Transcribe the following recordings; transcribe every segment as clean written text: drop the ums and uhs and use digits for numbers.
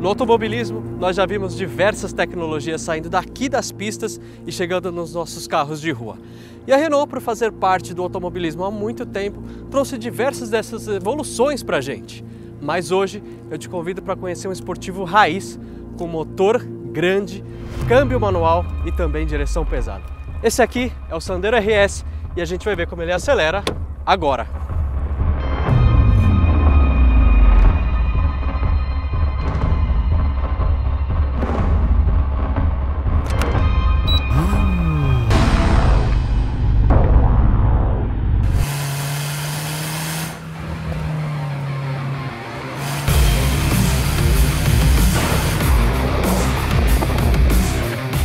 No automobilismo, nós já vimos diversas tecnologias saindo daqui das pistas e chegando nos nossos carros de rua. E a Renault, por fazer parte do automobilismo há muito tempo, trouxe diversas dessas evoluções para a gente. Mas hoje eu te convido para conhecer um esportivo raiz, com motor grande, câmbio manual e também direção pesada. Esse aqui é o Sandero RS e a gente vai ver como ele acelera agora.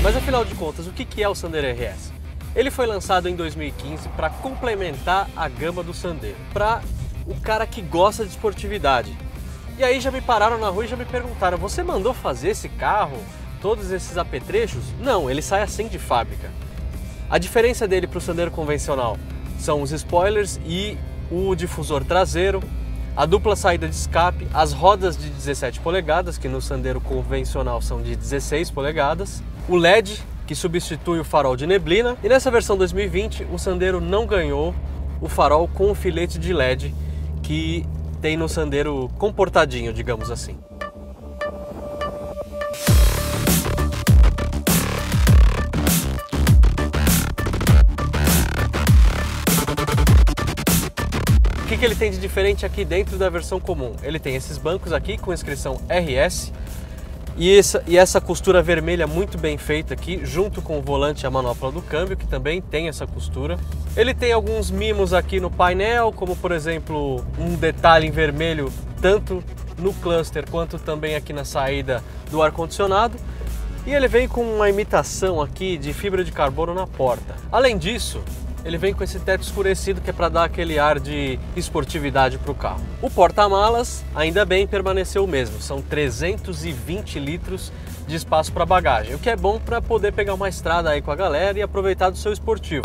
Mas afinal de contas, o que é o Sandero RS? Ele foi lançado em 2015 para complementar a gama do Sandero, para o cara que gosta de esportividade. E aí já me pararam na rua e já me perguntaram: você mandou fazer esse carro, todos esses apetrechos? Não, ele sai assim de fábrica. A diferença dele para o Sandero convencional são os spoilers e o difusor traseiro, a dupla saída de escape, as rodas de 17 polegadas, que no Sandero convencional são de 16 polegadas, o LED, que substitui o farol de neblina, e nessa versão 2020 o Sandero não ganhou o farol com o filete de LED que tem no Sandero comportadinho, digamos assim. O que ele tem de diferente aqui dentro da versão comum? Ele tem esses bancos aqui com inscrição RS e essa costura vermelha muito bem feita aqui, junto com o volante e a manopla do câmbio, que também tem essa costura. Ele tem alguns mimos aqui no painel, como por exemplo um detalhe em vermelho tanto no cluster quanto também aqui na saída do ar-condicionado. E ele vem com uma imitação aqui de fibra de carbono na porta. Além disso, ele vem com esse teto escurecido, que é para dar aquele ar de esportividade para o carro. O porta-malas, ainda bem, permaneceu o mesmo. São 320 litros de espaço para bagagem, o que é bom para poder pegar uma estrada aí com a galera e aproveitar do seu esportivo.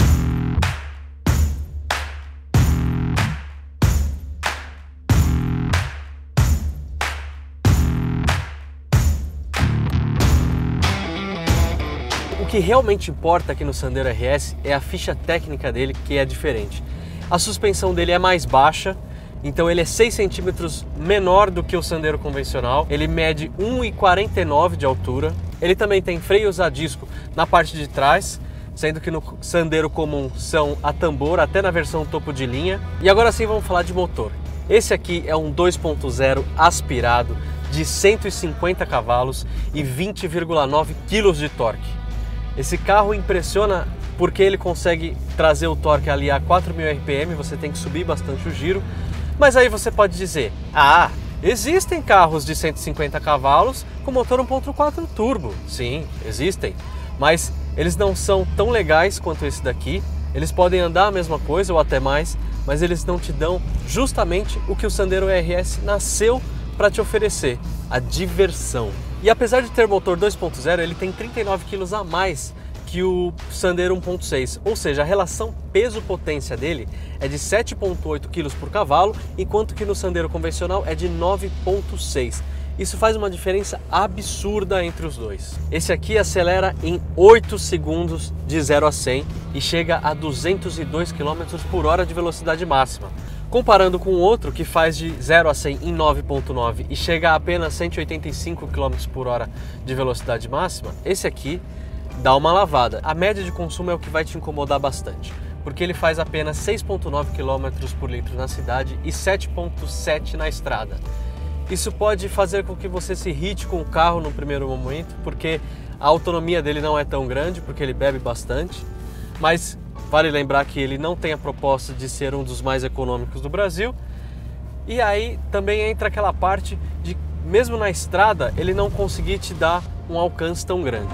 O que realmente importa aqui no Sandero RS é a ficha técnica dele, que é diferente. A suspensão dele é mais baixa, então ele é 6 centímetros menor do que o Sandero convencional. Ele mede 1,49 de altura. Ele também tem freios a disco na parte de trás, sendo que no Sandero comum são a tambor, até na versão topo de linha. E agora sim vamos falar de motor. Esse aqui é um 2.0 aspirado de 150 cavalos e 20,9 kg de torque. Esse carro impressiona porque ele consegue trazer o torque ali a 4.000 RPM, você tem que subir bastante o giro. Mas aí você pode dizer: ah, existem carros de 150 cavalos com motor 1.4 turbo. Sim, existem, mas eles não são tão legais quanto esse daqui. Eles podem andar a mesma coisa ou até mais, mas eles não te dão justamente o que o Sandero RS nasceu para te oferecer: a diversão. E apesar de ter motor 2.0, ele tem 39 kg a mais que o Sandero 1.6, ou seja, a relação peso-potência dele é de 7.8 kg por cavalo, enquanto que no Sandero convencional é de 9.6. Isso faz uma diferença absurda entre os dois. Esse aqui acelera em 8 segundos de 0 a 100 e chega a 202 km por hora de velocidade máxima. Comparando com o outro, que faz de 0 a 100 em 9.9 e chega a apenas 185 km por hora de velocidade máxima, esse aqui dá uma lavada. A média de consumo é o que vai te incomodar bastante, porque ele faz apenas 6.9 km por litro na cidade e 7.7 na estrada. Isso pode fazer com que você se irrite com o carro no primeiro momento, porque a autonomia dele não é tão grande, porque ele bebe bastante, mas vale lembrar que ele não tem a proposta de ser um dos mais econômicos do Brasil. E aí também entra aquela parte de, mesmo na estrada, ele não conseguir te dar um alcance tão grande.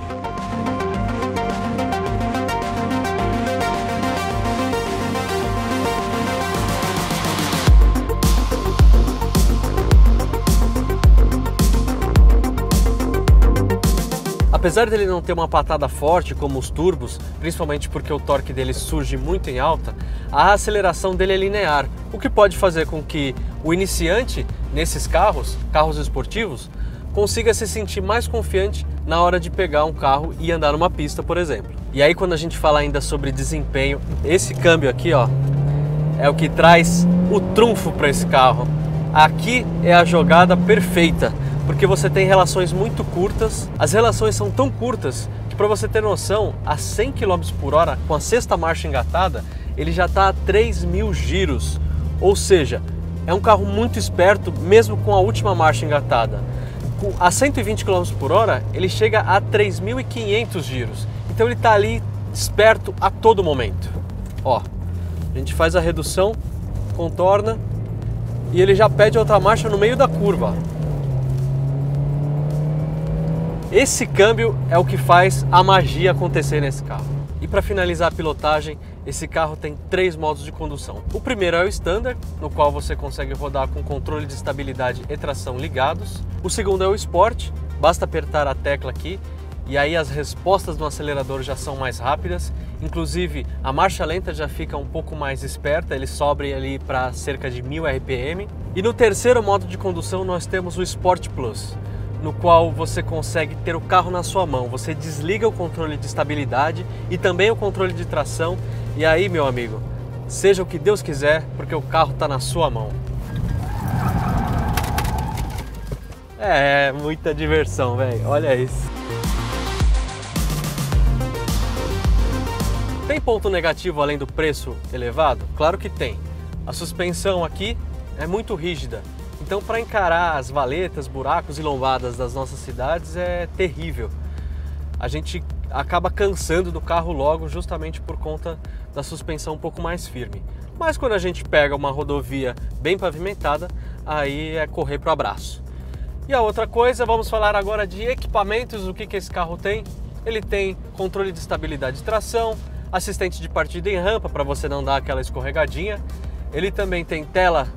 Apesar dele não ter uma patada forte como os turbos, principalmente porque o torque dele surge muito em alta, a aceleração dele é linear, o que pode fazer com que o iniciante nesses carros esportivos, consiga se sentir mais confiante na hora de pegar um carro e andar numa pista, por exemplo. E aí, quando a gente fala ainda sobre desempenho, esse câmbio aqui, ó, é o que traz o trunfo para esse carro. Aqui é a jogada perfeita, porque você tem relações muito curtas. As relações são tão curtas que, para você ter noção, a 100 km por hora, com a sexta marcha engatada, ele já está a 3.000 giros. Ou seja, é um carro muito esperto, mesmo com a última marcha engatada. A 120 km por hora, ele chega a 3.500 giros. Então ele está ali esperto a todo momento. Ó, a gente faz a redução, contorna e ele já pede outra marcha no meio da curva. Esse câmbio é o que faz a magia acontecer nesse carro. E para finalizar a pilotagem, esse carro tem três modos de condução. O primeiro é o Standard, no qual você consegue rodar com controle de estabilidade e tração ligados. O segundo é o Sport, basta apertar a tecla aqui e aí as respostas do acelerador já são mais rápidas. Inclusive a marcha lenta já fica um pouco mais esperta, ele sobe ali para cerca de 1000 RPM. E no terceiro modo de condução nós temos o Sport Plus, no qual você consegue ter o carro na sua mão. Você desliga o controle de estabilidade e também o controle de tração. E aí, meu amigo, seja o que Deus quiser, porque o carro está na sua mão. É, muita diversão, velho. Olha isso. Tem ponto negativo além do preço elevado? Claro que tem. A suspensão aqui é muito rígida. Então, para encarar as valetas, buracos e lombadas das nossas cidades é terrível. A gente acaba cansando do carro logo justamente por conta da suspensão um pouco mais firme. Mas quando a gente pega uma rodovia bem pavimentada, aí é correr para o abraço. E a outra coisa, vamos falar agora de equipamentos, o que esse carro tem. Ele tem controle de estabilidade e tração, assistente de partida em rampa para você não dar aquela escorregadinha. Ele também tem tela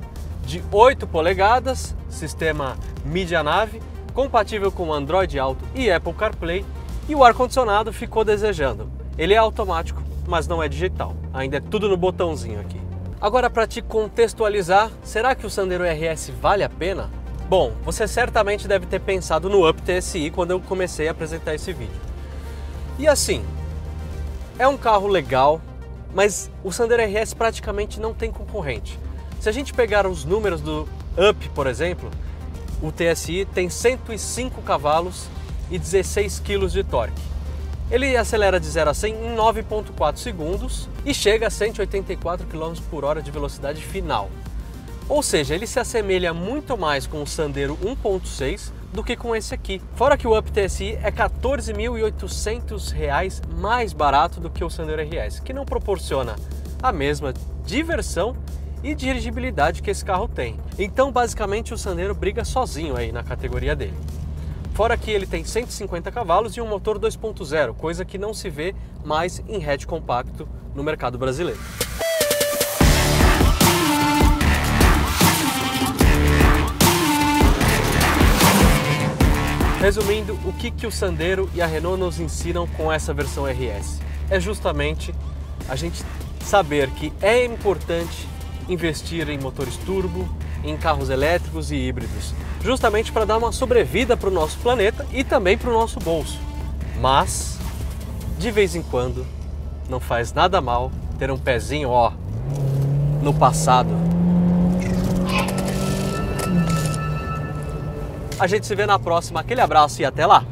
de 8 polegadas, sistema Media Nav, compatível com Android Auto e Apple CarPlay. E o ar-condicionado ficou desejando. Ele é automático, mas não é digital. Ainda é tudo no botãozinho aqui. Agora, para te contextualizar, será que o Sandero RS vale a pena? Bom, você certamente deve ter pensado no UP TSI quando eu comecei a apresentar esse vídeo. E assim, é um carro legal, mas o Sandero RS praticamente não tem concorrente. Se a gente pegar os números do UP, por exemplo, o TSI tem 105 cavalos e 16 kg de torque. Ele acelera de 0 a 100 em 9,4 segundos e chega a 184 km por hora de velocidade final. Ou seja, ele se assemelha muito mais com o Sandero 1.6 do que com esse aqui. Fora que o UP TSI é R$ 14.800 mais barato do que o Sandero RS, que não proporciona a mesma diversão e dirigibilidade que esse carro tem. Então, basicamente, o Sandero briga sozinho aí na categoria dele. Fora que ele tem 150 cavalos e um motor 2.0, coisa que não se vê mais em hatch compacto no mercado brasileiro. Resumindo, o que o Sandero e a Renault nos ensinam com essa versão RS? É justamente a gente saber que é importante investir em motores turbo, em carros elétricos e híbridos, justamente para dar uma sobrevida para o nosso planeta e também para o nosso bolso. Mas, de vez em quando, não faz nada mal ter um pezinho, ó, no passado. A gente se vê na próxima, aquele abraço e até lá!